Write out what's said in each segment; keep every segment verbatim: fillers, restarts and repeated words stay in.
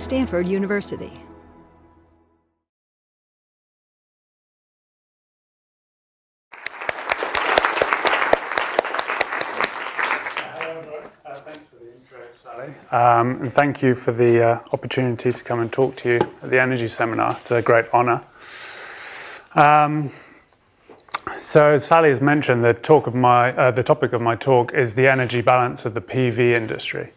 Stanford University. Sally. Um, and thank you for the uh, opportunity to come and talk to you at the Energy Seminar. It's a great honor. Um, so as Sally has mentioned, the, talk of my, uh, the topic of my talk is the energy balance of the P V industry.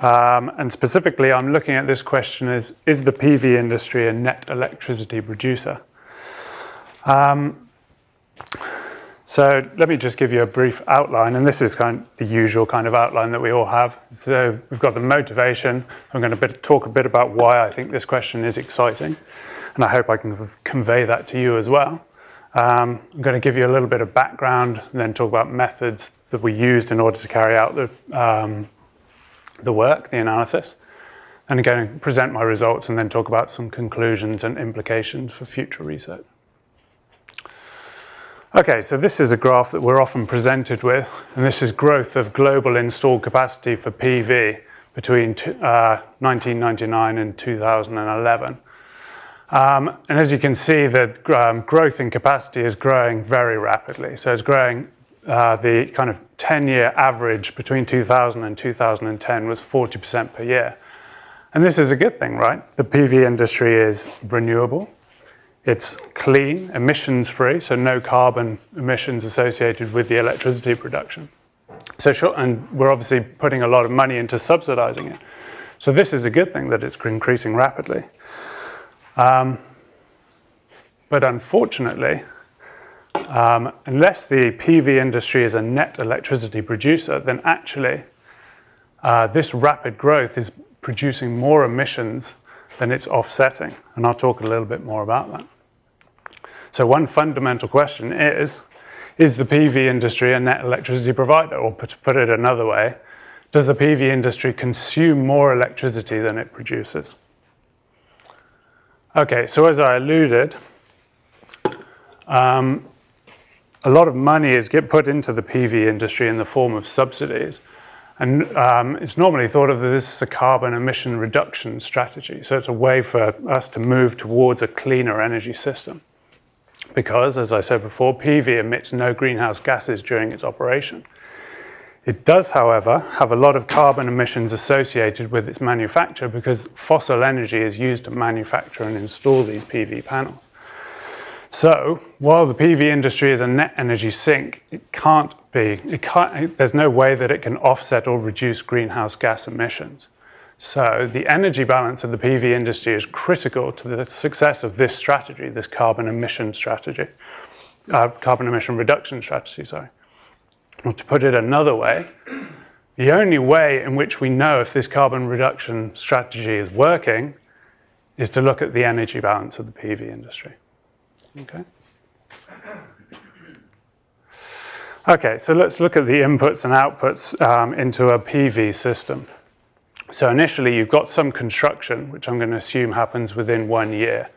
Um, and specifically, I'm looking at this question as, is the P V industry a net electricity producer? Um, So let me just give you a brief outline, and this is kind of the usual kind of outline that we all have. So we've got the motivation. I'm going to bit, talk a bit about why I think this question is exciting, and I hope I can convey that to you as well. Um, I'm going to give you a little bit of background, and then talk about methods that we used in order to carry out the, um, the work, the analysis, and again, present my results, and then talk about some conclusions and implications for future research. Okay, so this is a graph that we're often presented with, and this is growth of global installed capacity for P V between uh, nineteen ninety-nine and two thousand eleven. Um, and as you can see, the um, growth in capacity is growing very rapidly. So it's growing, uh, the kind of ten-year average between two thousand and two thousand ten was forty percent per year. And this is a good thing, right? The P V industry is renewable. It's clean, emissions-free, so no carbon emissions associated with the electricity production. So sure, and we're obviously putting a lot of money into subsidizing it. So this is a good thing that it's increasing rapidly. Um, but unfortunately, um, unless the P V industry is a net electricity producer, then actually uh, this rapid growth is producing more emissions than it's offsetting. And I'll talk a little bit more about that. So one fundamental question is, is the P V industry a net electricity provider? Or to put it another way, does the P V industry consume more electricity than it produces? Okay, so as I alluded, um, a lot of money is get put into the P V industry in the form of subsidies. And um, it's normally thought of this as a carbon emission reduction strategy. So it's a way for us to move towards a cleaner energy system. Because, as I said before, P V emits no greenhouse gases during its operation. It does, however, have a lot of carbon emissions associated with its manufacture because fossil energy is used to manufacture and install these P V panels. So, while the P V industry is a net energy sink, it can't be, it can't, there's no way that it can offset or reduce greenhouse gas emissions. So, the energy balance of the P V industry is critical to the success of this strategy, this carbon emission strategy, uh, carbon emission reduction strategy, sorry. Or to put it another way, the only way in which we know if this carbon reduction strategy is working is to look at the energy balance of the P V industry. Okay. Okay, so let's look at the inputs and outputs um, into a P V system. So initially you've got some construction, which I'm going to assume happens within one year.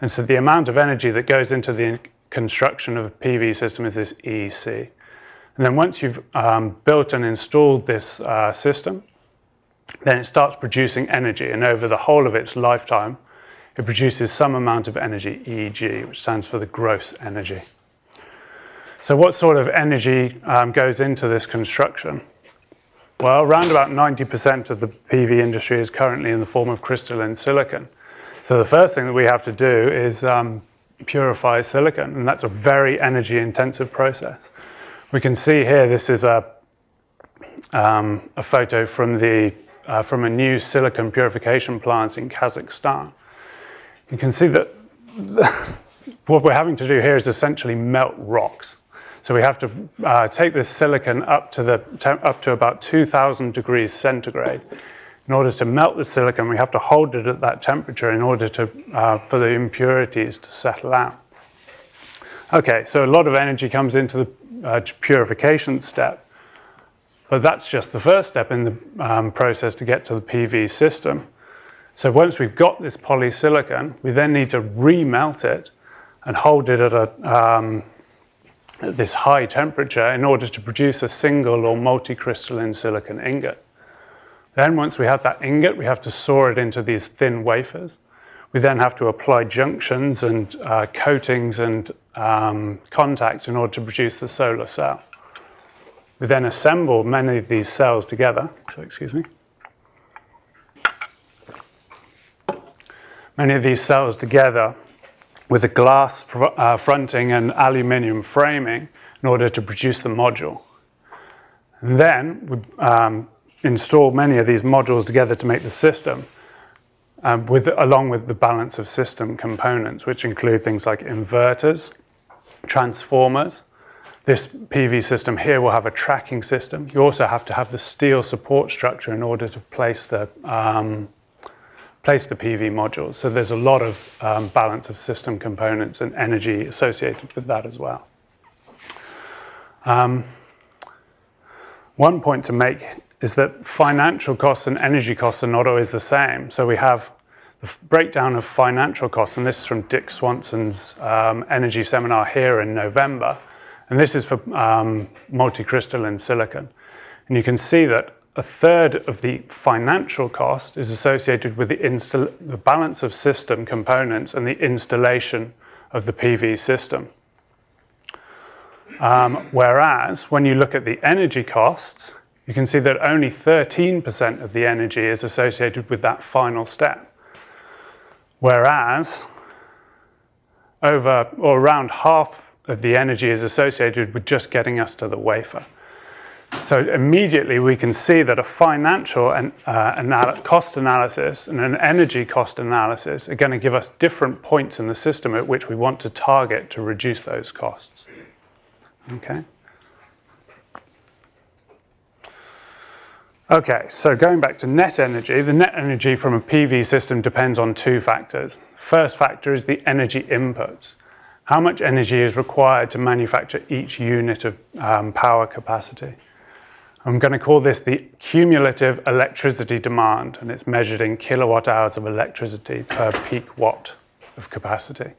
And so the amount of energy that goes into the construction of a P V system is this E C. And then once you've um, built and installed this uh, system, then it starts producing energy. And over the whole of its lifetime, it produces some amount of energy, E G, which stands for the gross energy. So what sort of energy um, goes into this construction? Well, around about ninety percent of the P V industry is currently in the form of crystalline silicon. So the first thing that we have to do is um, purify silicon, and that's a very energy-intensive process. We can see here this is a, um, a photo from, the, uh, from a new silicon purification plant in Kazakhstan. You can see that the, what we're having to do here is essentially melt rocks. So we have to uh, take this silicon up to, the up to about two thousand degrees centigrade. In order to melt the silicon, we have to hold it at that temperature in order to, uh, for the impurities to settle out. Okay, so a lot of energy comes into the uh, purification step, but that's just the first step in the um, process to get to the P V system. So once we've got this polysilicon, we then need to remelt it and hold it at, a, um, at this high temperature in order to produce a single or multi-crystalline silicon ingot. Then once we have that ingot, we have to saw it into these thin wafers. We then have to apply junctions and uh, coatings and um, contacts in order to produce the solar cell. We then assemble many of these cells together. So, excuse me. Many of these cells together with a glass fr uh, fronting and aluminium framing in order to produce the module. And then we um, install many of these modules together to make the system. Um, with, along with the balance of system components, which include things like inverters, transformers. This P V system here will have a tracking system. You also have to have the steel support structure in order to place the, um, place the P V modules. So there's a lot of um, balance of system components and energy associated with that as well. Um, one point to make is that financial costs and energy costs are not always the same. So we have the breakdown of financial costs, and this is from Dick Swanson's um, energy seminar here in November. And this is for um, multicrystalline silicon. And you can see that a third of the financial cost is associated with the, install the balance of system components and the installation of the P V system. Um, whereas when you look at the energy costs, you can see that only thirteen percent of the energy is associated with that final step. Whereas over or around half of the energy is associated with just getting us to the wafer. So immediately we can see that a financial and uh, anal- cost analysis and an energy cost analysis are going to give us different points in the system at which we want to target to reduce those costs. Okay. Okay, so going back to net energy, the net energy from a P V system depends on two factors. The first factor is the energy inputs. How much energy is required to manufacture each unit of um, power capacity? I'm going to call this the cumulative electricity demand, and it's measured in kilowatt hours of electricity per peak watt of capacity.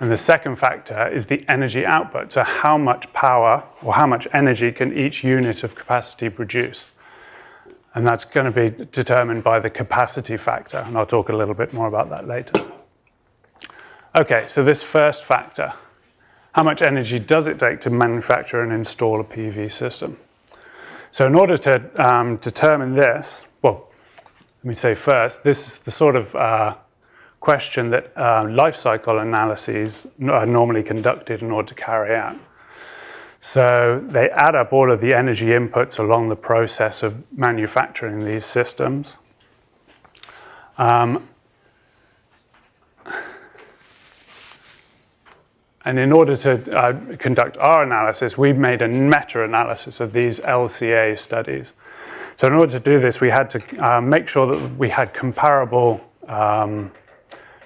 And the second factor is the energy output, so how much power or how much energy can each unit of capacity produce? And that's going to be determined by the capacity factor, and I'll talk a little bit more about that later. Okay, so this first factor, how much energy does it take to manufacture and install a P V system? So in order to um, determine this, well, let me say first, this is the sort of uh, question that uh, life cycle analyses are normally conducted in order to carry out. So they add up all of the energy inputs along the process of manufacturing these systems. Um, and in order to uh, conduct our analysis, we've made a meta-analysis of these L C A studies. So in order to do this, we had to uh, make sure that we had comparable um,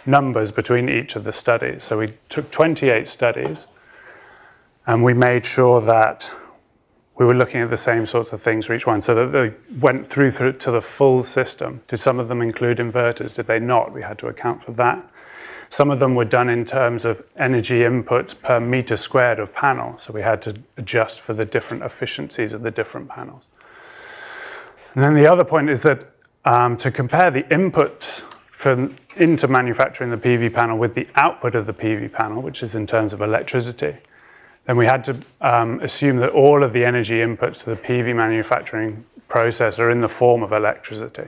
numbers between each of the studies. So we took twenty-eight studies. And we made sure that we were looking at the same sorts of things for each one, so that they went through, through to the full system. Did some of them include inverters? Did they not? We had to account for that. Some of them were done in terms of energy inputs per meter squared of panel, so we had to adjust for the different efficiencies of the different panels. And then the other point is that um, to compare the input from, into manufacturing the P V panel with the output of the P V panel, which is in terms of electricity, then we had to um, assume that all of the energy inputs to the P V manufacturing process are in the form of electricity.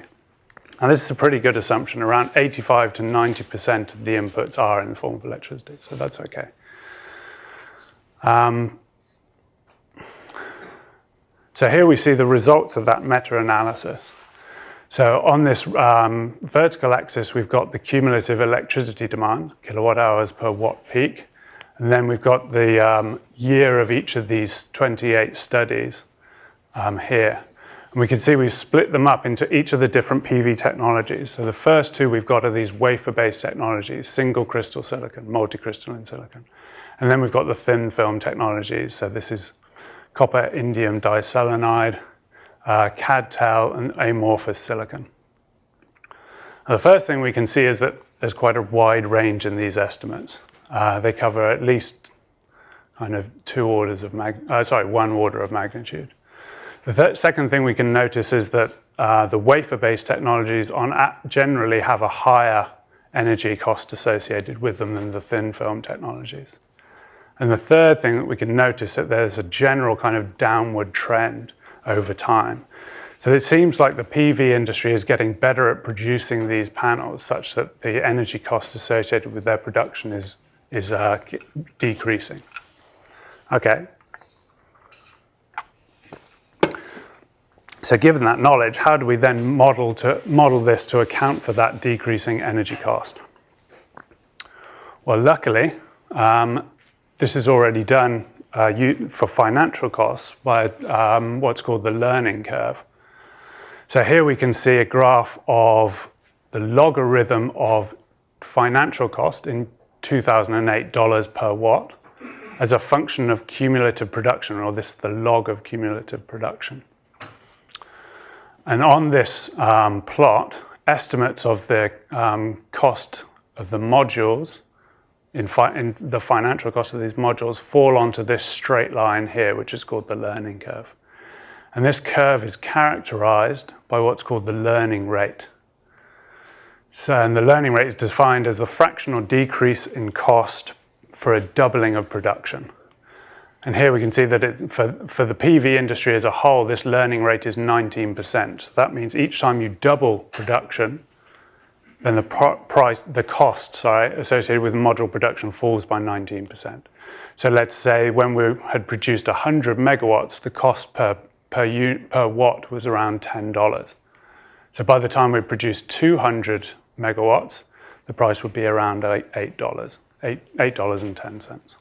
And this is a pretty good assumption. Around eighty-five to ninety percent of the inputs are in the form of electricity, so that's okay. Um, so here we see the results of that meta-analysis. So on this um, vertical axis, we've got the cumulative electricity demand, kilowatt hours per watt peak. And then we've got the um, year of each of these twenty-eight studies um, here. And we can see we've split them up into each of the different P V technologies. So the first two we've got are these wafer-based technologies, single crystal silicon, multicrystalline silicon. And then we've got the thin film technologies. So this is copper, indium diselenide, uh, CadTel, and amorphous silicon. Now, the first thing we can see is that there's quite a wide range in these estimates. Uh, they cover at least kind of two orders of mag uh, sorry, one order of magnitude. The third, second thing we can notice is that uh, the wafer-based technologies on app generally have a higher energy cost associated with them than the thin film technologies. And the third thing that we can notice is that there's a general kind of downward trend over time. So it seems like the P V industry is getting better at producing these panels such that the energy cost associated with their production is, is uh, decreasing. Okay. So given that knowledge, how do we then model, to, model this to account for that decreasing energy cost? Well, luckily, um, this is already done uh, you, for financial costs by um, what's called the learning curve. So here we can see a graph of the logarithm of financial cost in two thousand eight dollars per watt as a function of cumulative production, or this is the log of cumulative production. And on this um, plot, estimates of the um, cost of the modules, in, fi in the financial cost of these modules, fall onto this straight line here, which is called the learning curve. And this curve is characterized by what's called the learning rate. So, and the learning rate is defined as the fractional decrease in cost for a doubling of production. And here we can see that it, for, for the P V industry as a whole, this learning rate is nineteen percent. So that means each time you double production, then the pro price, the cost sorry, associated with module production falls by nineteen percent. So let's say when we had produced one hundred megawatts, the cost per, per, unit, per watt was around ten dollars. So by the time we produced two hundred megawatts, the price would be around eight dollars, eight dollars and ten cents.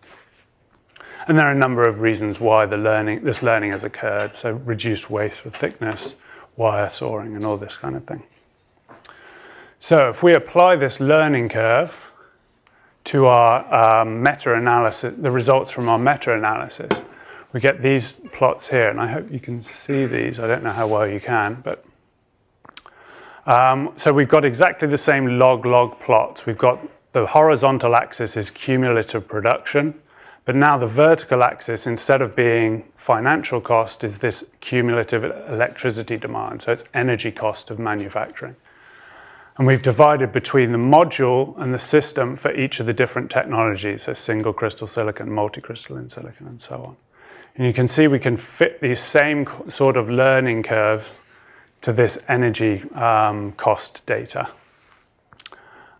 And there are a number of reasons why the learning, this learning has occurred, so reduced wafer thickness, wire sawing, and all this kind of thing. So if we apply this learning curve to our um, meta-analysis, the results from our meta-analysis, we get these plots here, and I hope you can see these. I don't know how well you can, but... Um, so we've got exactly the same log-log plots. We've got the horizontal axis is cumulative production, but now the vertical axis, instead of being financial cost, is this cumulative electricity demand. So it's energy cost of manufacturing. And we've divided between the module and the system for each of the different technologies, so single crystal silicon, multi-crystalline silicon, and so on. And you can see we can fit these same sort of learning curves to this energy um, cost data.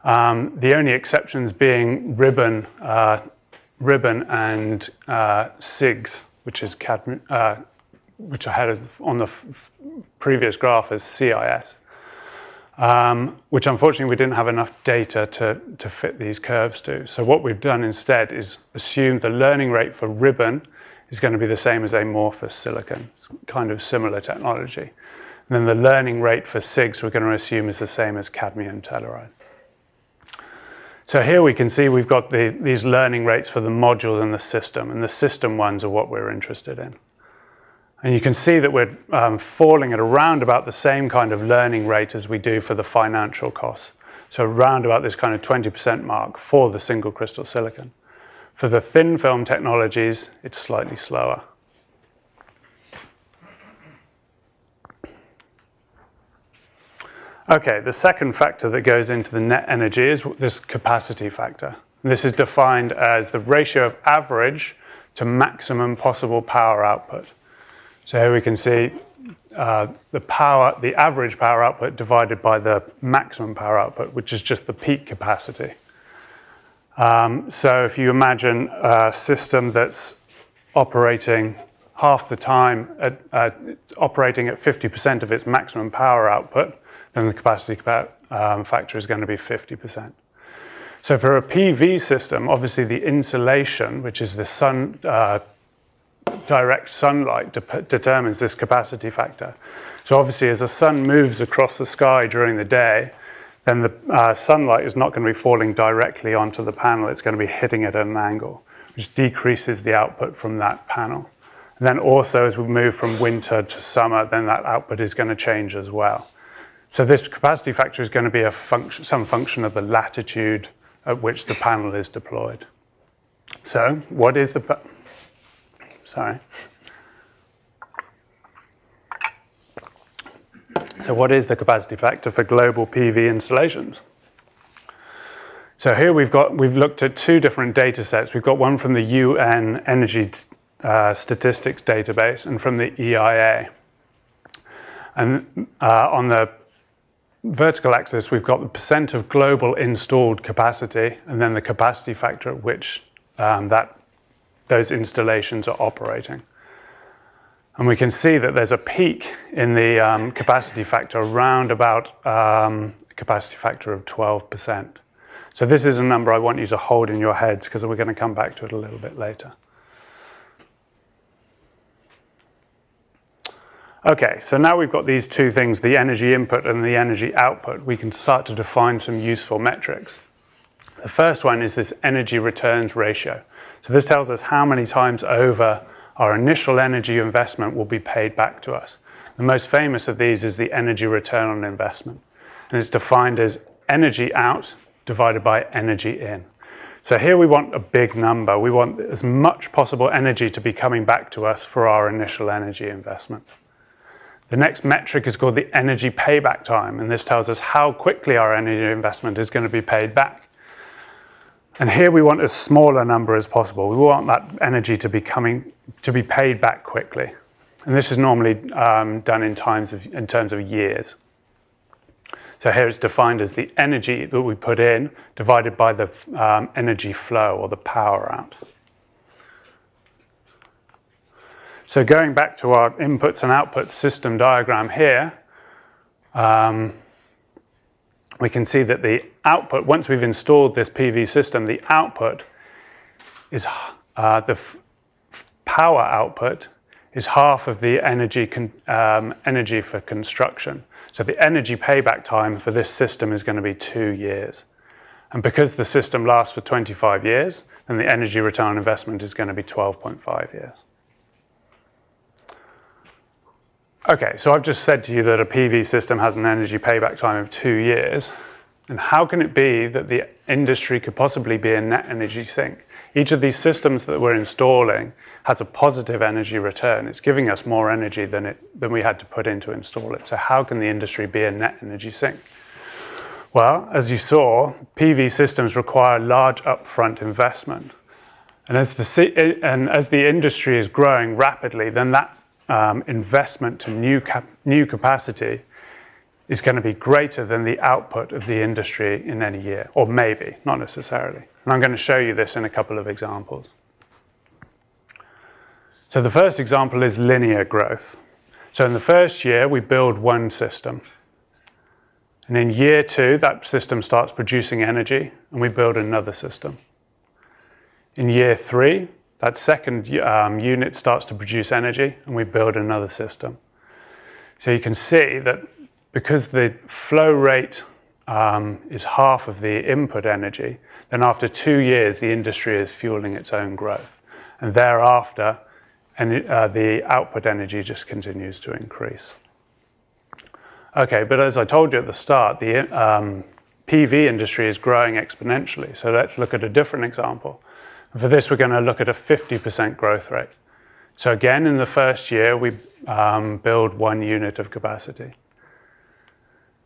Um, the only exceptions being ribbon, uh, ribbon and uh, SIGs, which is cadmium, uh, which I had on the f previous graph as C I S, um, which unfortunately we didn't have enough data to, to fit these curves to. So what we've done instead is assume the learning rate for ribbon is going to be the same as amorphous silicon. It's kind of similar technology. And then the learning rate for SIGs we're going to assume is the same as cadmium telluride. So here we can see we've got the, these learning rates for the module and the system, and the system ones are what we're interested in. And you can see that we're um, falling at around about the same kind of learning rate as we do for the financial costs. So around about this kind of twenty percent mark for the single crystal silicon. For the thin film technologies, it's slightly slower. Okay, the second factor that goes into the net energy is this capacity factor. And this is defined as the ratio of average to maximum possible power output. So here we can see uh, the power, the average power output divided by the maximum power output, which is just the peak capacity. Um, so if you imagine a system that's operating half the time, at, uh, operating at fifty percent of its maximum power output, then the capacity um, factor is going to be fifty percent. So for a P V system, obviously the insolation, which is the sun, uh, direct sunlight, de determines this capacity factor. So obviously as the sun moves across the sky during the day, then the uh, sunlight is not going to be falling directly onto the panel. It's going to be hitting it at an angle, which decreases the output from that panel. And then also as we move from winter to summer, then that output is going to change as well. So this capacity factor is going to be a function, some function of the latitude at which the panel is deployed. So what is the... Sorry. So what is the capacity factor for global P V installations? So here we've got, we've looked at two different data sets. We've got one from the U N Energy uh, statistics database and from the E I A. And uh, on the vertical axis, we've got the percent of global installed capacity and then the capacity factor at which um, that, those installations are operating. And we can see that there's a peak in the um, capacity factor, around about um, a capacity factor of twelve percent. So this is a number I want you to hold in your heads because we're going to come back to it a little bit later. Okay, so now we've got these two things, the energy input and the energy output. We can start to define some useful metrics. The first one is this energy returns ratio. So this tells us how many times over our initial energy investment will be paid back to us. The most famous of these is the energy return on investment. And it's defined as energy out divided by energy in. So here we want a big number. We want as much possible energy to be coming back to us for our initial energy investment. The next metric is called the energy payback time, and this tells us how quickly our energy investment is going to be paid back. And here we want as small a number as possible. We want that energy to be coming to be paid back quickly, and this is normally um, done in times of in terms of years. So here it's defined as the energy that we put in divided by the um, energy flow or the power out. So going back to our inputs and outputs system diagram here, um, we can see that the output, once we've installed this P V system, the output is, uh, the f power output is half of the energy, con um, energy for construction. So the energy payback time for this system is going to be two years. And because the system lasts for twenty-five years, then the energy return on investment is going to be twelve point five years. Okay, so I've just said to you that a P V system has an energy payback time of two years. And how can it be that the industry could possibly be a net energy sink? Each of these systems that we're installing has a positive energy return. It's giving us more energy than, it, than we had to put in to install it. So how can the industry be a net energy sink? Well, as you saw, P V systems require large upfront investment. And as the, and as the industry is growing rapidly, then that Um, investment to new, cap new capacity is going to be greater than the output of the industry in any year, or maybe, not necessarily. And I'm going to show you this in a couple of examples. So the first example is linear growth. So in the first year, we build one system. And in year two, that system starts producing energy, and we build another system. In year three, that second um, unit starts to produce energy, and we build another system. So you can see that because the flow rate um, is half of the input energy, then after two years, the industry is fueling its own growth. And thereafter, and, uh, the output energy just continues to increase. Okay, but as I told you at the start, the um, P V industry is growing exponentially. So let's look at a different example. For this, we're going to look at a fifty percent growth rate. So again, in the first year, we um, build one unit of capacity.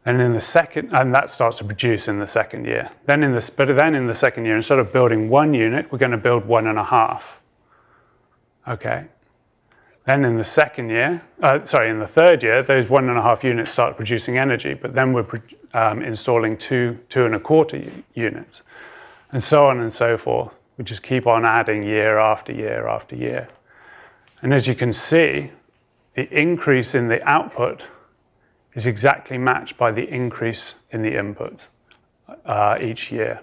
And in the second, and that starts to produce in the second year. Then in this, but then in the second year, instead of building one unit, we're going to build one and a half. Okay. Then in the second year, uh, sorry, in the third year, those one and a half units start producing energy, but then we're um, installing two, two and a quarter units, and so on and so forth. We just keep on adding year after year after year. And as you can see, the increase in the output is exactly matched by the increase in the inputs uh, each year.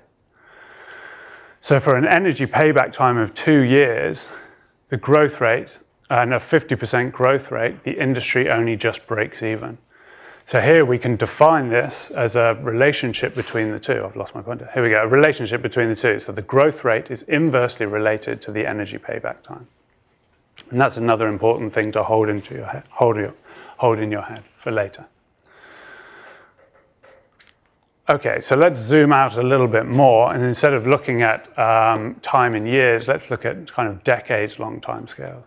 So for an energy payback time of two years, the growth rate, and a fifty percent growth rate, the industry only just breaks even. So here we can define this as a relationship between the two. I've lost my pointer. Here we go, a relationship between the two. So the growth rate is inversely related to the energy payback time. And that's another important thing to hold, into your head, hold, your, hold in your head for later. Okay, so let's zoom out a little bit more. And instead of looking at um, time in years, let's look at kind of decades-long time scales.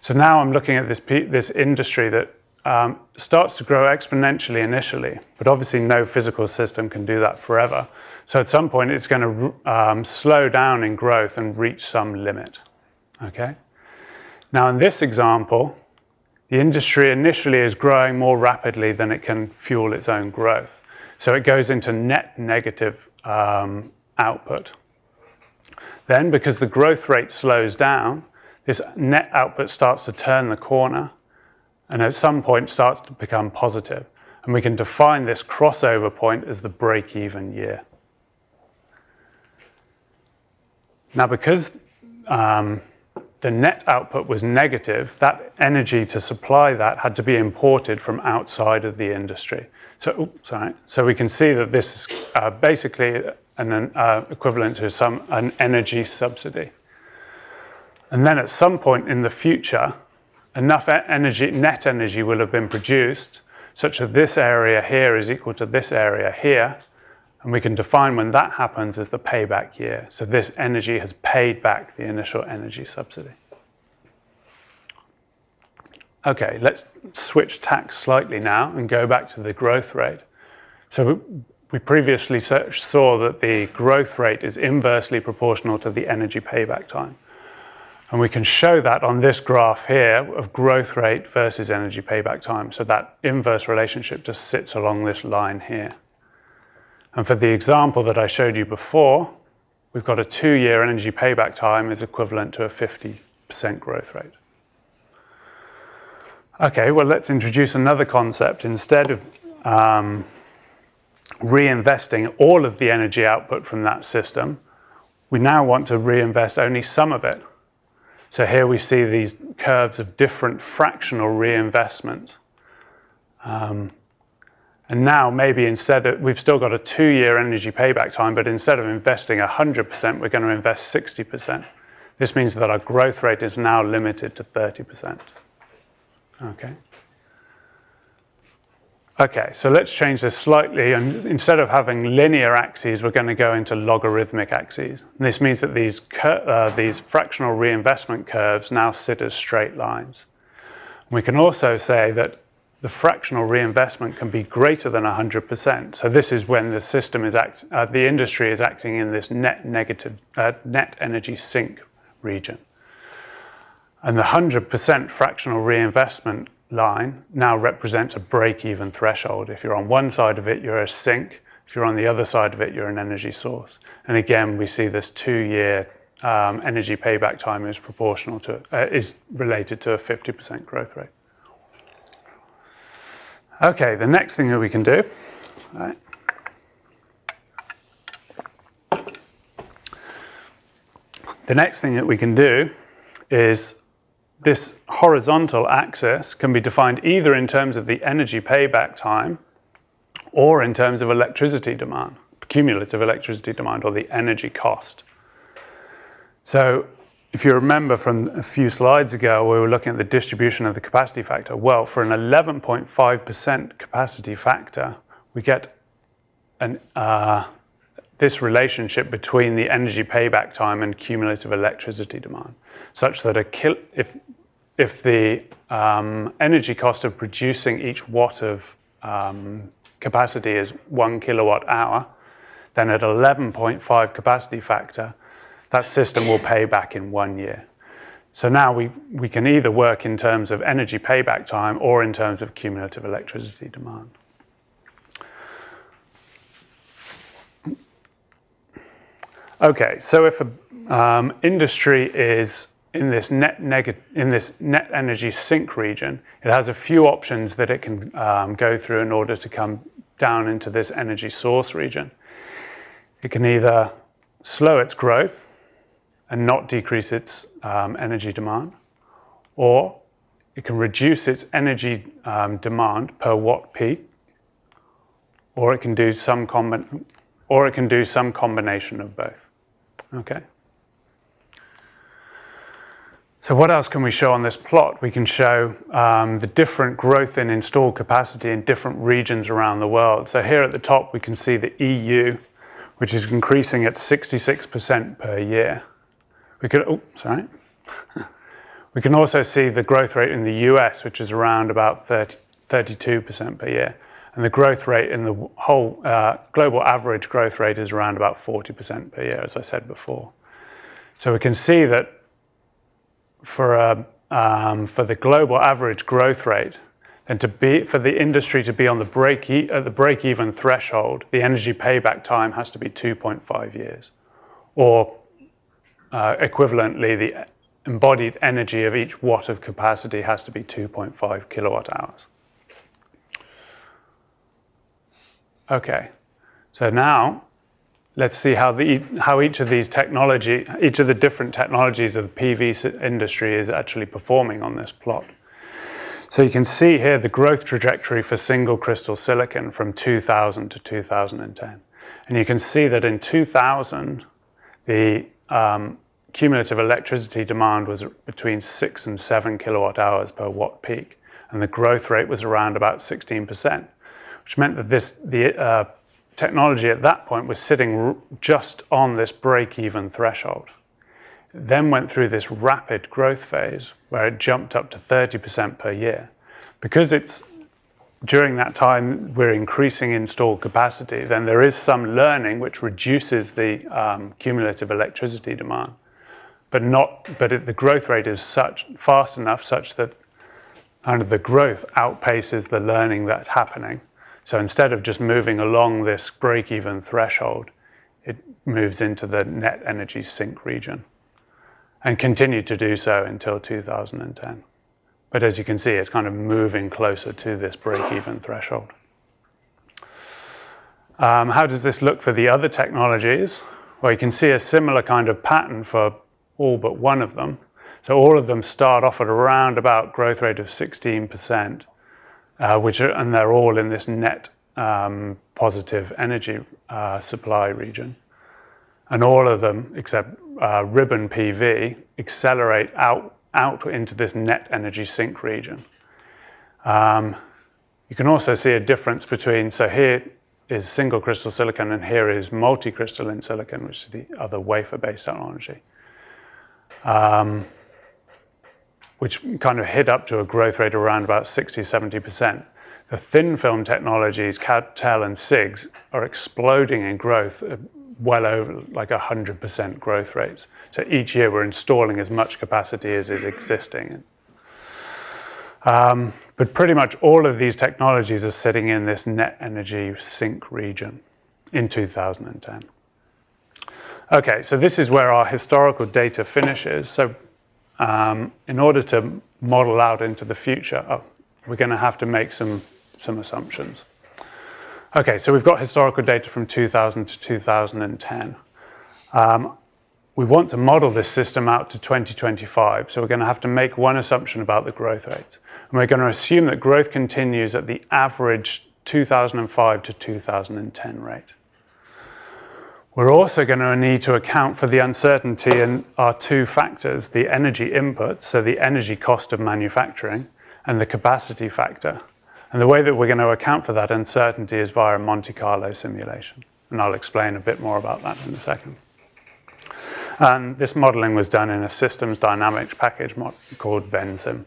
So now I'm looking at this, this industry that um, starts to grow exponentially initially, but obviously no physical system can do that forever. So at some point it's going to um, slow down in growth and reach some limit. Okay? Now in this example, the industry initially is growing more rapidly than it can fuel its own growth. So it goes into net negative um, output. Then, because the growth rate slows down, this net output starts to turn the corner and at some point starts to become positive. And we can define this crossover point as the break-even year. Now, because um, the net output was negative, that energy to supply that had to be imported from outside of the industry. So, oops, sorry. So we can see that this is uh, basically an uh, equivalent to some an energy subsidy. And then at some point in the future, enough energy, net energy will have been produced such that this area here is equal to this area here. And we can define when that happens as the payback year. So this energy has paid back the initial energy subsidy. Okay, let's switch tack slightly now and go back to the growth rate. So we previously saw that the growth rate is inversely proportional to the energy payback time. And we can show that on this graph here of growth rate versus energy payback time. So that inverse relationship just sits along this line here. And for the example that I showed you before, we've got a two-year energy payback time is equivalent to a fifty percent growth rate. Okay, well, let's introduce another concept. Instead of um, reinvesting all of the energy output from that system, we now want to reinvest only some of it. So here we see these curves of different fractional reinvestment. Um, And now maybe instead of, we've still got a two-year energy payback time, but instead of investing one hundred percent, we're going to invest sixty percent. This means that our growth rate is now limited to thirty percent. Okay. Okay, so let's change this slightly. And instead of having linear axes, we're going to go into logarithmic axes. And this means that these, uh, these fractional reinvestment curves now sit as straight lines. We can also say that the fractional reinvestment can be greater than one hundred percent. So this is when the system is act, uh, the industry is acting in this net negative, uh, net energy sink region. And the one hundred percent fractional reinvestment line now represents a break-even threshold. If you're on one side of it, you're a sink. If you're on the other side of it, you're an energy source. And again, we see this two-year um, energy payback time is proportional to uh, is related to a fifty percent growth rate. Okay, the next thing that we can do, right, the next thing that we can do is this horizontal axis can be defined either in terms of the energy payback time or in terms of electricity demand, cumulative electricity demand, or the energy cost. So if you remember from a few slides ago, we were looking at the distribution of the capacity factor. Well, for an eleven point five percent capacity factor, we get an, uh, this relationship between the energy payback time and cumulative electricity demand, such that a kil if, if the um, energy cost of producing each watt of um, capacity is one kilowatt hour, then at eleven point five capacity factor, that system will pay back in one year. So now we, we can either work in terms of energy payback time or in terms of cumulative electricity demand. Okay, so if an um, industry is in this net neg- in this net energy sink region, it has a few options that it can um, go through in order to come down into this energy source region. It can either slow its growth and not decrease its um, energy demand, or it can reduce its energy um, demand per watt peak, or it can do some combi- or it can do some combination of both. Okay. So what else can we show on this plot? We can show um, the different growth in installed capacity in different regions around the world. So here at the top we can see the E U, which is increasing at sixty-six percent per year. We could, oh, sorry. We can also see the growth rate in the U S, which is around about 30, thirty-two percent per year. And the growth rate in the whole uh, global average growth rate is around about forty percent per year, as I said before. So we can see that for, a, um, for the global average growth rate, and to be, for the industry to be on the break e at the break-even threshold, the energy payback time has to be two point five years, or uh, equivalently, the embodied energy of each watt of capacity has to be two point five kilowatt hours. Okay, so now let's see how the how each of these technology, each of the different technologies of the P V industry is actually performing on this plot. So you can see here the growth trajectory for single crystal silicon from two thousand to two thousand ten. And you can see that in two thousand, the um, cumulative electricity demand was between six and seven kilowatt hours per watt peak. And the growth rate was around about sixteen percent, which meant that this the uh, technology at that point was sitting r just on this break-even threshold. Then went through this rapid growth phase where it jumped up to thirty percent per year. Because it's during that time we're increasing installed capacity, then there is some learning which reduces the um, cumulative electricity demand. But, not, but it, the growth rate is such fast enough such that kind of the growth outpaces the learning that's happening. So instead of just moving along this break-even threshold, it moves into the net energy sink region, and continued to do so until two thousand ten. But as you can see, it's kind of moving closer to this break-even threshold. Um, how does this look for the other technologies? Well, you can see a similar kind of pattern for all but one of them. So all of them start off at around about growth rate of sixteen percent, uh, which are, and they're all in this net um, positive energy uh, supply region. And all of them, except uh, ribbon P V, accelerate out, out into this net energy sink region. Um, you can also see a difference between, so here is single crystal silicon and here is multi-crystalline silicon, which is the other wafer-based technology, um, which kind of hit up to a growth rate around about sixty, seventy percent. The thin film technologies, CdTe and S I Gs, are exploding in growth, well over like one hundred percent growth rates. So each year we're installing as much capacity as is existing. Um, but pretty much all of these technologies are sitting in this net energy sink region in two thousand ten. Okay, so this is where our historical data finishes. So um, in order to model out into the future, oh, we're going to have to make some, some assumptions. Okay, so we've got historical data from two thousand to two thousand ten. Um, we want to model this system out to twenty twenty-five, so we're going to have to make one assumption about the growth rates. And we're going to assume that growth continues at the average two thousand five to two thousand ten rate. We're also going to need to account for the uncertainty in our two factors, the energy input, so the energy cost of manufacturing, and the capacity factor. And the way that we're going to account for that uncertainty is via a Monte Carlo simulation. And I'll explain a bit more about that in a second. And this modeling was done in a systems dynamics package called Vensim.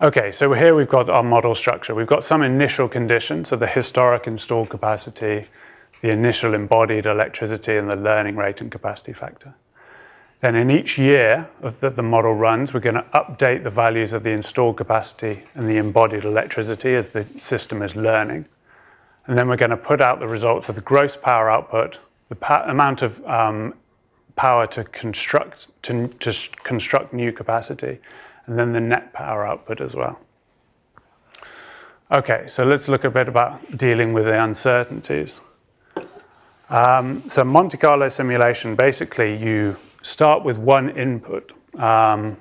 Okay, so here we've got our model structure. We've got some initial conditions, so the historic installed capacity, the initial embodied electricity, and the learning rate and capacity factor. Then in each year that the model runs, we're going to update the values of the installed capacity and the embodied electricity as the system is learning. And then we're going to put out the results of the gross power output, the amount of um, power to construct, to, to construct new capacity, and then the net power output as well. Okay, so let's look a bit about dealing with the uncertainties. Um, so Monte Carlo simulation, basically you start with one input, um,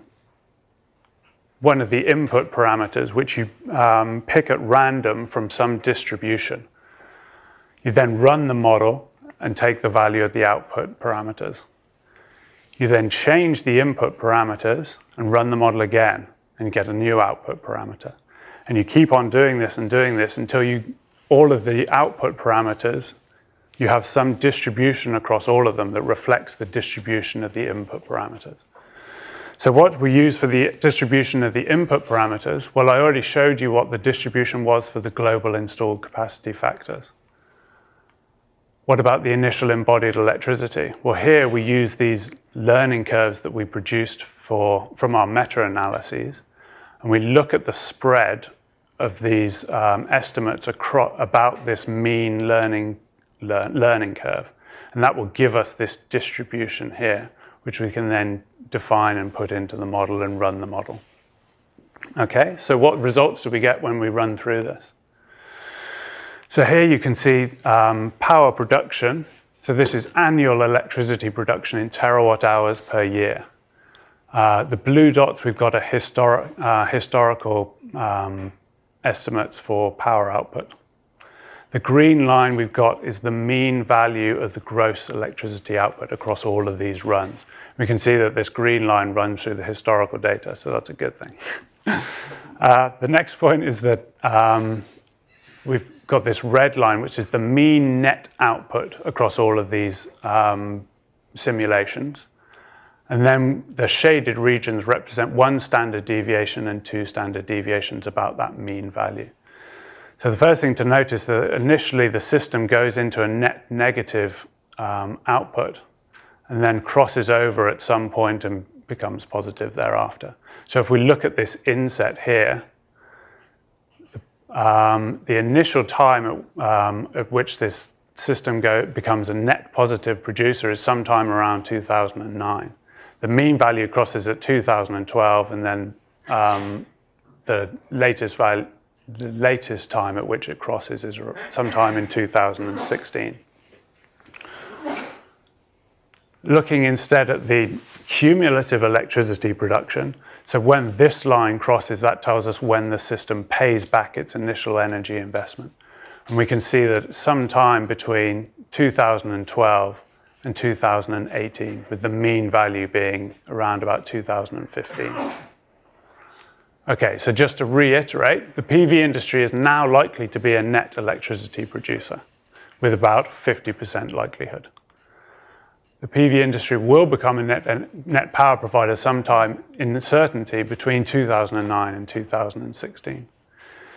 one of the input parameters, which you um, pick at random from some distribution. You then run the model and take the value of the output parameters. You then change the input parameters and run the model again, and you get a new output parameter. And you keep on doing this and doing this until you, all of the output parameters, you have some distribution across all of them that reflects the distribution of the input parameters. So what we use for the distribution of the input parameters, well, I already showed you what the distribution was for the global installed capacity factors. What about the initial embodied electricity? Well, here we use these learning curves that we produced for, from our meta-analyses, and we look at the spread of these um, estimates across, about this mean learning, lear, learning curve, and that will give us this distribution here, which we can then define and put into the model and run the model. Okay, so what results do we get when we run through this? So here you can see um, power production. So this is annual electricity production in terawatt hours per year. Uh, the blue dots, we've got a historic, uh, historical um, estimates for power output. The green line we've got is the mean value of the gross electricity output across all of these runs. We can see that this green line runs through the historical data, so that's a good thing. uh, the next point is that um, we've got this red line, which is the mean net output across all of these um, simulations. And then the shaded regions represent one standard deviation and two standard deviations about that mean value. So the first thing to notice is that initially the system goes into a net negative um, output and then crosses over at some point and becomes positive thereafter. So if we look at this inset here, the, um, the initial time at, um, at which this system go, becomes a net positive producer is sometime around two thousand nine. The mean value crosses at two thousand twelve, and then um, the latest value, the latest time at which it crosses is sometime in two thousand sixteen. Looking instead at the cumulative electricity production, so when this line crosses, that tells us when the system pays back its initial energy investment. And we can see that sometime between two thousand twelve and two thousand eighteen, with the mean value being around about two thousand fifteen. Okay, so just to reiterate, the P V industry is now likely to be a net electricity producer with about fifty percent likelihood. The P V industry will become a net, net power provider sometime in certainty between two thousand nine and two thousand sixteen.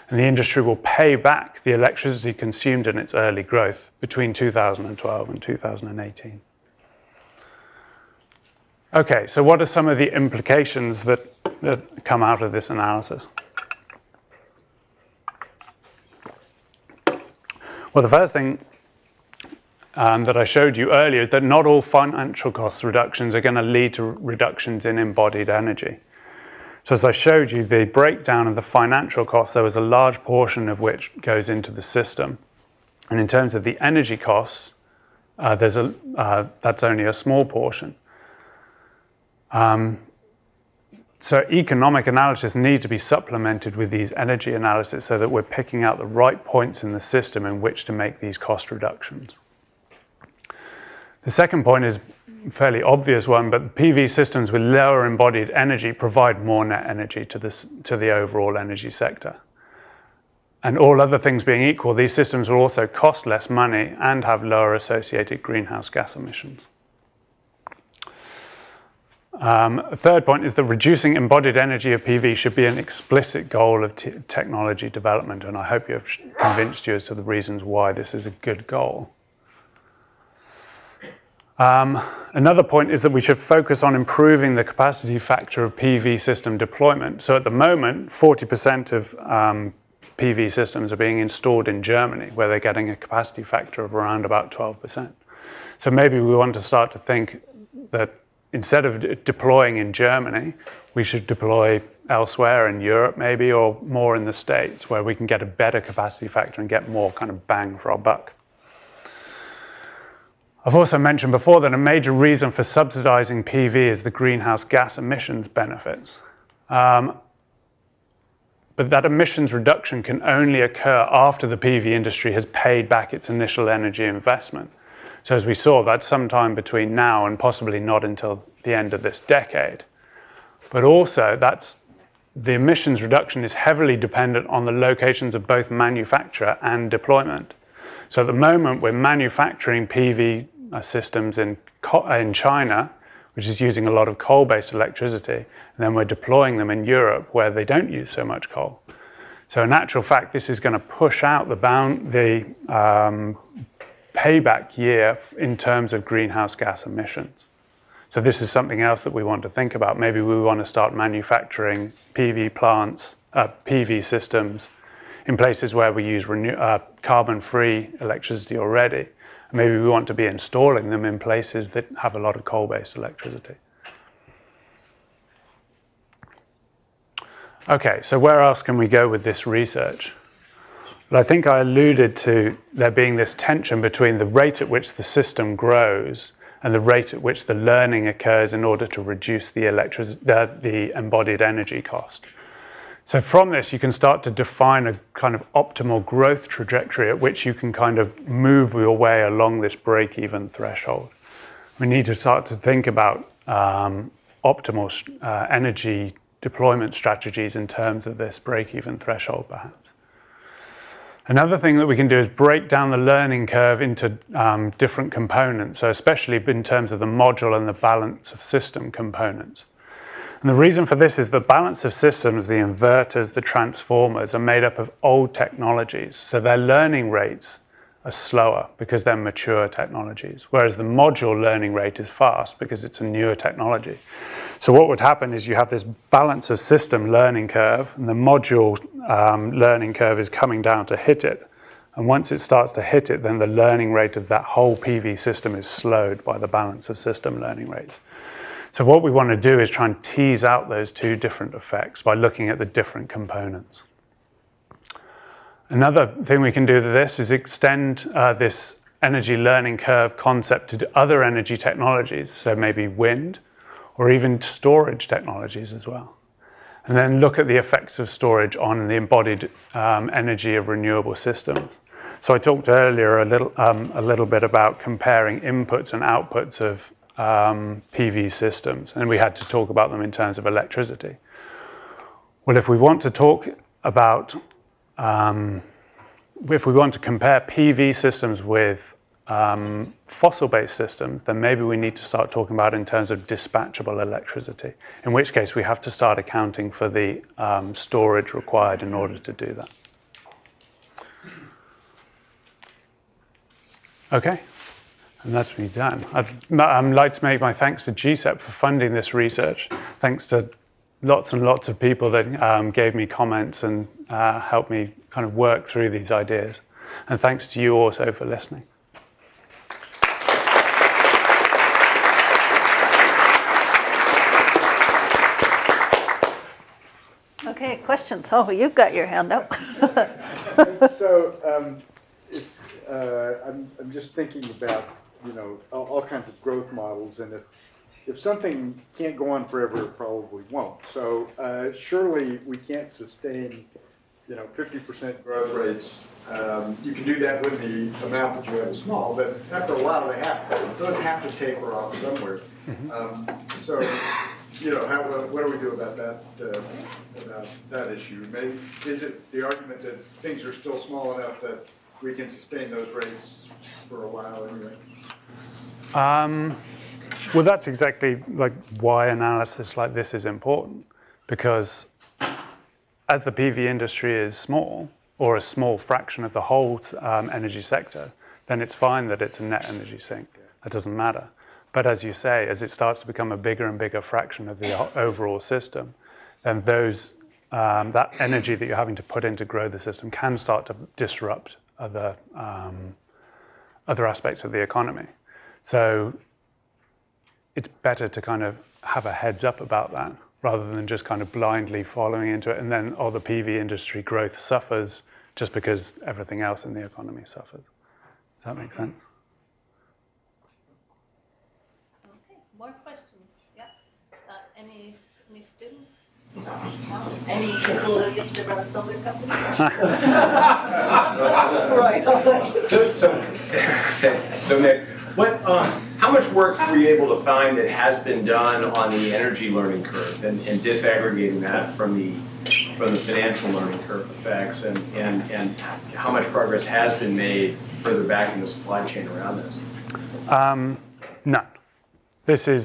And the industry will pay back the electricity consumed in its early growth between two thousand twelve and two thousand eighteen. Okay, so what are some of the implications that, that come out of this analysis? Well, the first thing um, that I showed you earlier is that not all financial cost reductions are going to lead to reductions in embodied energy. So as I showed you, the breakdown of the financial costs, there was a large portion of which goes into the system. And in terms of the energy costs, uh, there's a, uh, that's only a small portion. Um, so economic analysis need to be supplemented with these energy analysis so that we're picking out the right points in the system in which to make these cost reductions. The second point is a fairly obvious one, but P V systems with lower embodied energy provide more net energy to, this, to the overall energy sector. And all other things being equal, these systems will also cost less money and have lower associated greenhouse gas emissions. Um, a third point is that reducing embodied energy of P V should be an explicit goal of t technology development, and I hope I've convinced you as to the reasons why this is a good goal. Um, another point is that we should focus on improving the capacity factor of P V system deployment. So at the moment, forty percent of um, P V systems are being installed in Germany, where they're getting a capacity factor of around about twelve percent. So maybe we want to start to think that instead of de deploying in Germany, we should deploy elsewhere in Europe maybe, or more in the States, where we can get a better capacity factor and get more kind of bang for our buck. I've also mentioned before that a major reason for subsidizing P V is the greenhouse gas emissions benefits. Um, but that emissions reduction can only occur after the P V industry has paid back its initial energy investment. So as we saw, that's sometime between now and possibly not until the end of this decade. But also, that's, the emissions reduction is heavily dependent on the locations of both manufacture and deployment. So at the moment, we're manufacturing P V systems in, in China, which is using a lot of coal-based electricity, and then we're deploying them in Europe where they don't use so much coal. So in actual fact, this is going to push out the, bound, the um, payback year in terms of greenhouse gas emissions. So this is something else that we want to think about. Maybe we want to start manufacturing P V plants, uh, P V systems in places where we use renew uh, carbon-free electricity already. Maybe we want to be installing them in places that have a lot of coal-based electricity. Okay, so where else can we go with this research? Well, I think I alluded to there being this tension between the rate at which the system grows and the rate at which the learning occurs in order to reduce the, electric, uh, the embodied energy cost. So from this, you can start to define a kind of optimal growth trajectory at which you can kind of move your way along this break-even threshold. We need to start to think about um, optimal uh, energy deployment strategies in terms of this break-even threshold, perhaps. Another thing that we can do is break down the learning curve into um, different components, so especially in terms of the module and the balance of system components. And the reason for this is the balance of systems, the inverters, the transformers, are made up of old technologies, so their learning rates are slower because they're mature technologies, whereas the module learning rate is fast because it's a newer technology. So what would happen is you have this balance of system learning curve, and the module um, learning curve is coming down to hit it. And once it starts to hit it, then the learning rate of that whole P V system is slowed by the balance of system learning rates. So what we want to do is try and tease out those two different effects by looking at the different components. Another thing we can do to this is extend uh, this energy learning curve concept to other energy technologies, so maybe wind or even storage technologies as well. And then look at the effects of storage on the embodied um, energy of renewable systems. So I talked earlier a little, um, a little bit about comparing inputs and outputs of um, P V systems, and we had to talk about them in terms of electricity. Well, if we want to talk about Um, if we want to compare P V systems with um, fossil-based systems, then maybe we need to start talking about in terms of dispatchable electricity, in which case we have to start accounting for the um, storage required in order to do that. Okay, and that's me done. I'd, I'd like to make my thanks to G C E P for funding this research. Thanks to lots and lots of people that um, gave me comments and uh, helped me kind of work through these ideas. And thanks to you also for listening. Okay, questions? Oh, you've got your hand up. So um, if, uh, I'm, I'm just thinking about, you know, all, all kinds of growth models, and if If something can't go on forever, it probably won't. So uh, surely we can't sustain, you know, fifty percent growth rates. Um, you can do that with the amount that you have is small, but after a while they have to, it does have to taper off somewhere. Mm-hmm. um, so, you know, how, what do we do about that uh, about that issue? Maybe, is it the argument that things are still small enough that we can sustain those rates for a while anyway? Um. Well, that's exactly like why analysis like this is important, because as the P V industry is small, or a small fraction of the whole um, energy sector, then it's fine that it's a net energy sink. That doesn't matter. But as you say, as it starts to become a bigger and bigger fraction of the overall system, then those, um, that energy that you're having to put in to grow the system can start to disrupt other, um, other aspects of the economy. So it's better to kind of have a heads up about that rather than just kind of blindly following into it and then, oh, the P V industry growth suffers just because everything else in the economy suffers. Does that make sense? Okay, more questions? Yeah. Uh, any, any students? Any people who used to run a solar company? Right. So, so, so Nick, what, um, how much work were you able to find that has been done on the energy learning curve and, and disaggregating that from the from the financial learning curve effects, and, and, and how much progress has been made further back in the supply chain around this? Um, none. This is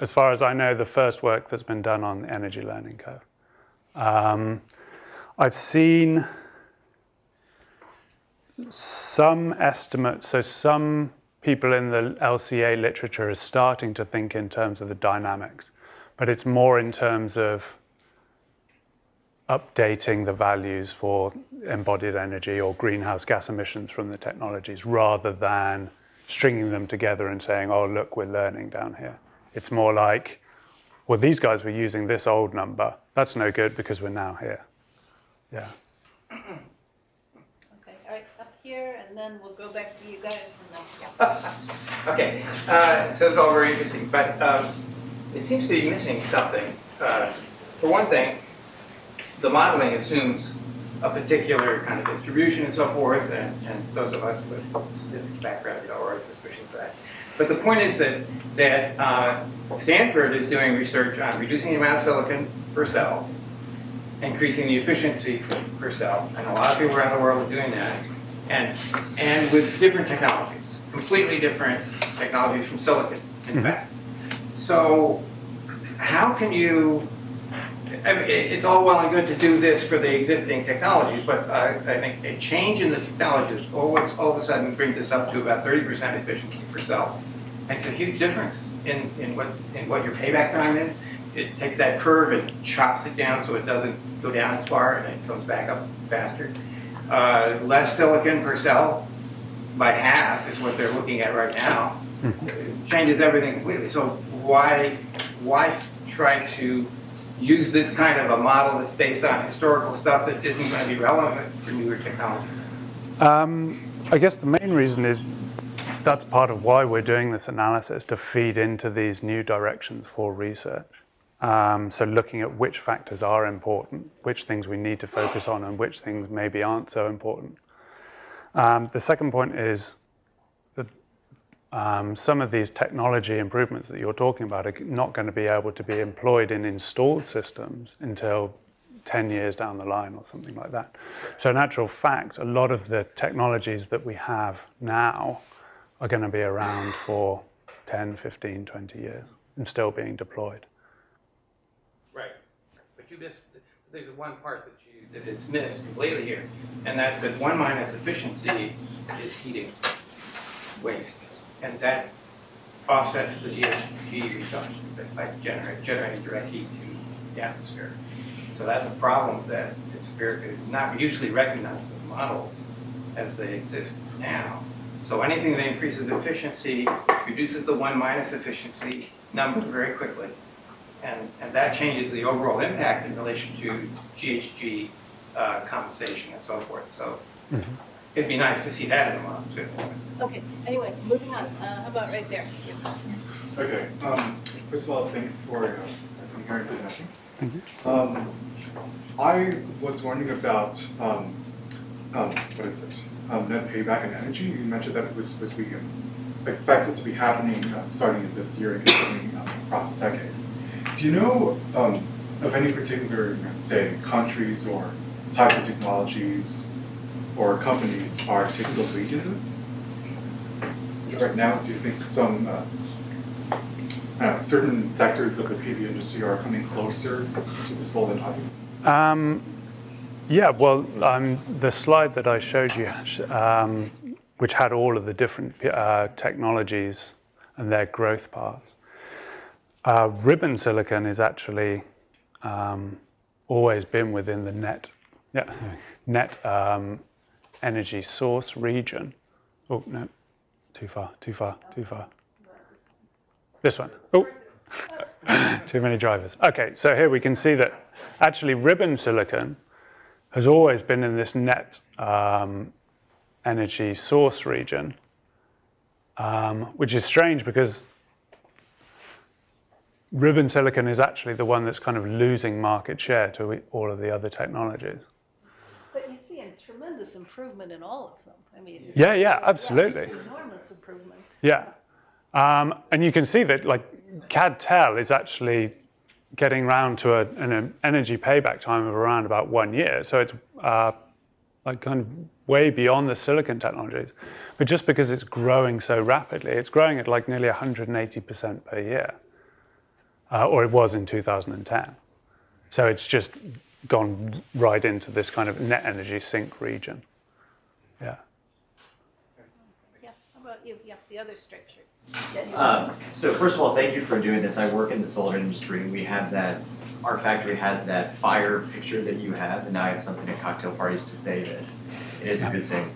as far as I know, the first work that's been done on the energy learning curve. Um, I've seen some estimates, so some people in the L C A literature are starting to think in terms of the dynamics, but it's more in terms of updating the values for embodied energy or greenhouse gas emissions from the technologies rather than stringing them together and saying, oh, look, we're learning down here. It's more like, well, these guys were using this old number. That's no good because we're now here. Yeah. Okay, all right, up here, and then we'll go back to you guys. And then, yeah. Okay, uh, so it's all very interesting, but um, it seems to be missing something. Uh, for one thing, the modeling assumes a particular kind of distribution and so forth, and, and those of us with statistics background are suspicious of that. But the point is that, that uh, Stanford is doing research on reducing the amount of silicon per cell, increasing the efficiency for, per cell, and a lot of people around the world are doing that, and, and with different technologies, completely different technologies from silicon, in mm-hmm. fact. So how can you, I mean, it's all well and good to do this for the existing technologies, but uh, I think a change in the technologies all of a sudden brings us up to about thirty percent efficiency per cell. Makes a huge difference in, in, what, in what your payback time is. It takes that curve and chops it down so it doesn't go down as far and it comes back up faster. Uh, less silicon per cell by half is what they're looking at right now. It changes everything completely. So why, why try to use this kind of a model that's based on historical stuff that isn't going to be relevant for newer technology? Um, I guess the main reason is that's part of why we're doing this analysis, to feed into these new directions for research. Um, so looking at which factors are important, which things we need to focus on, and which things maybe aren't so important. Um, the second point is that um, some of these technology improvements that you're talking about are not going to be able to be employed in installed systems until ten years down the line or something like that. So in actual fact, a lot of the technologies that we have now are going to be around for ten, fifteen, twenty years and still being deployed. You missed, there's one part that you that it's missed completely here, and that's that one minus efficiency is heating waste, and that offsets the G H G reduction by generate, generating direct heat to the atmosphere. So that's a problem that it's very, not usually recognized in the models as they exist now. So anything that increases efficiency reduces the one minus efficiency number very quickly. And, and that changes the overall impact in relation to G H G uh, compensation and so forth. So mm-hmm. it'd be nice to see that in the model too. Okay. Anyway, moving on. Uh, how about right there? Yeah. Okay. Um, first of all, thanks for uh, coming here and presenting. Thank you. Um, I was wondering about um, um, what is it? Um, net payback and energy. You mentioned that it was was we expected to be happening uh, starting this year and continuing uh, across the decade. Do you know um, of any particular, you know, say, countries or types of technologies or companies are taking the lead in this? So right now, do you think some uh, I don't know, certain sectors of the P V industry are coming closer to this goal than others? Um, yeah, well, um, the slide that I showed you, um, which had all of the different uh, technologies and their growth paths, Uh, ribbon silicon is actually um, always been within the net yeah, net um, energy source region. Oh no, too far, too far, too far. This one. Oh, too many drivers. Okay, so here we can see that actually ribbon silicon has always been in this net um, energy source region, um, which is strange because ribbon silicon is actually the one that's kind of losing market share to all of the other technologies. But you see a tremendous improvement in all of them. I mean, yeah, yeah, absolutely. Yeah, enormous improvement. Yeah. Um, and you can see that, like, CadTel is actually getting round to a, an energy payback time of around about one year. So it's uh, like kind of way beyond the silicon technologies. But just because it's growing so rapidly, it's growing at like nearly one hundred eighty percent per year. uh, or it was in two thousand ten. So it's just gone right into this kind of net energy sink region. Yeah. Yeah, how about you? Yeah, the other structure. Um, so first of all, thank you for doing this. I work in the solar industry. We have that, our factory has that fire picture that you have, and I have something at cocktail parties to say that it is a good thing.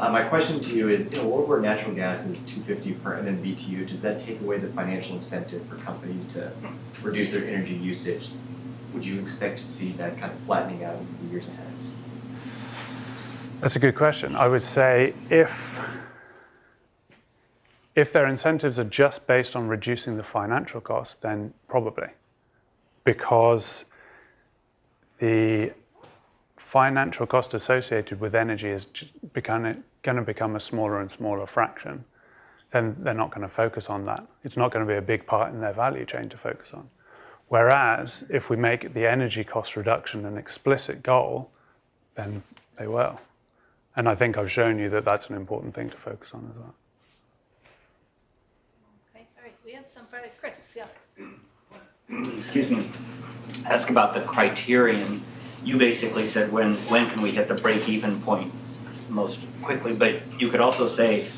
Uh, my question to you is, in a world where natural gas is two hundred fifty dollars per M M B T U, does that take away the financial incentive for companies to reduce their energy usage? Would you expect to see that kind of flattening out in the years ahead? That's a good question. I would say if... If their incentives are just based on reducing the financial cost, then probably, because the financial cost associated with energy is going to become a smaller and smaller fraction, then they're not going to focus on that. It's not going to be a big part in their value chain to focus on. Whereas if we make the energy cost reduction an explicit goal, then they will. And I think I've shown you that that's an important thing to focus on as well. We have some further, Chris, yeah. Excuse me. Ask about the criterion. You basically said when when can we hit the break-even point most quickly, but you could also say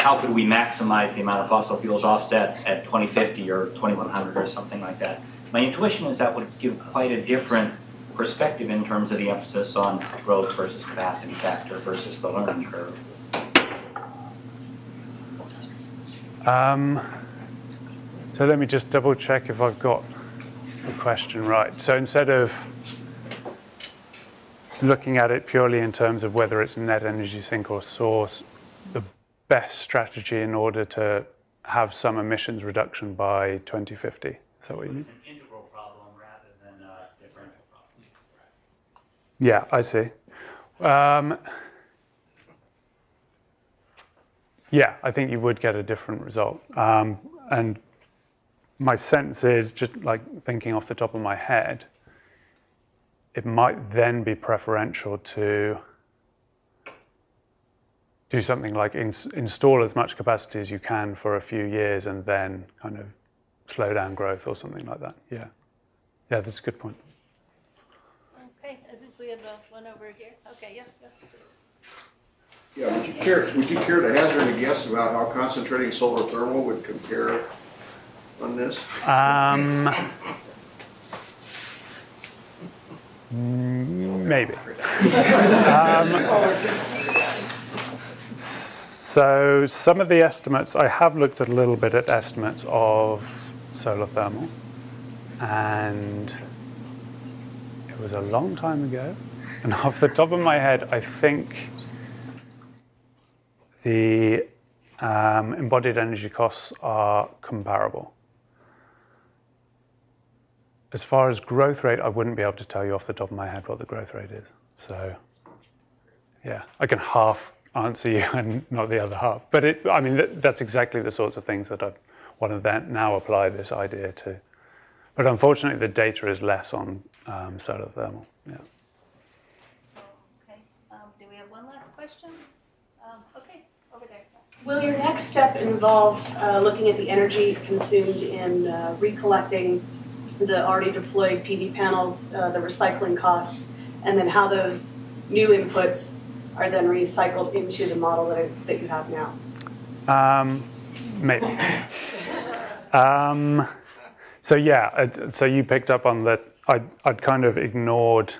how could we maximize the amount of fossil fuels offset at twenty fifty or twenty one hundred or something like that. My intuition is that would give quite a different perspective in terms of the emphasis on growth versus capacity factor versus the learning curve. Um. So let me just double check if I've got the question right. So instead of looking at it purely in terms of whether it's net energy sink or source, the best strategy in order to have some emissions reduction by twenty fifty. Is that what you mean? It's an integral problem rather than a differential problem. Yeah, I see. Um, yeah, I think you would get a different result. Um, and my sense is, just like thinking off the top of my head, it might then be preferential to do something like ins install as much capacity as you can for a few years and then kind of slow down growth or something like that. Yeah. Yeah, that's a good point. Okay, I think we have one over here. Okay, yeah. yeah. Yeah, would you care, would you care to hazard a guess about how concentrating solar thermal would compare on this? Um, maybe. um, so some of the estimates, I have looked at a little bit at estimates of solar thermal, and it was a long time ago. And off the top of my head, I think the um, embodied energy costs are comparable. As far as growth rate, I wouldn't be able to tell you off the top of my head what the growth rate is. So, yeah, I can half answer you and not the other half. But it, I mean, that, that's exactly the sorts of things that I want to then now apply this idea to. But unfortunately, the data is less on um, solar thermal. Yeah. Okay. Um, do we have one last question? Um, okay, over there. Will your next step involve uh, looking at the energy consumed in uh, recollecting the already deployed P V panels, uh, the recycling costs, and then how those new inputs are then recycled into the model that, it, that you have now? Um, maybe. um, so yeah, so you picked up on that. I'd, I'd kind of ignored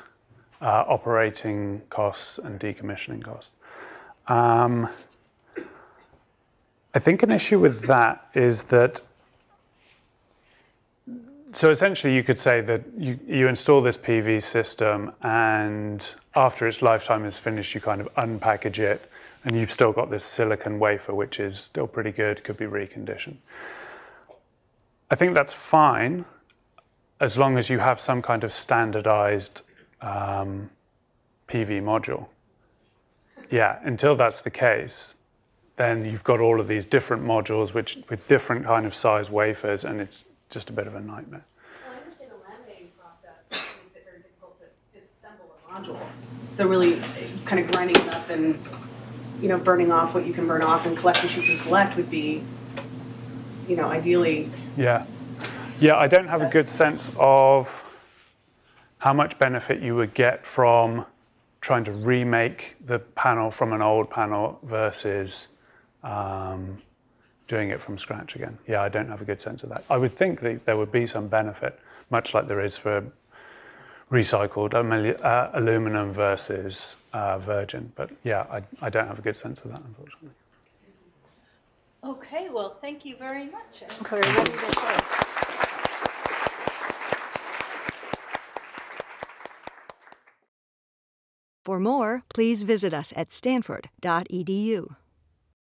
uh, operating costs and decommissioning costs. Um, I think an issue with that is that So essentially, you could say that you, you install this P V system, and after its lifetime is finished, you kind of unpackage it, and you've still got this silicon wafer, which is still pretty good, could be reconditioned. I think that's fine, as long as you have some kind of standardized um, P V module. Yeah, until that's the case, then you've got all of these different modules which with different kind of size wafers, and it's just a bit of a nightmare. Well, I understand the laminating process makes it very difficult to disassemble a module. So really kind of grinding it up and, you know, burning off what you can burn off and collect what you can collect would be, you know, ideally. Yeah. Yeah, I don't have a good sense of how much benefit you would get from trying to remake the panel from an old panel versus um, doing it from scratch again. Yeah, I don't have a good sense of that. I would think that there would be some benefit, much like there is for recycled uh, aluminum versus uh, virgin. But yeah, I, I don't have a good sense of that, unfortunately. Okay, well, thank you very much. Very good. For more, please visit us at stanford dot e d u.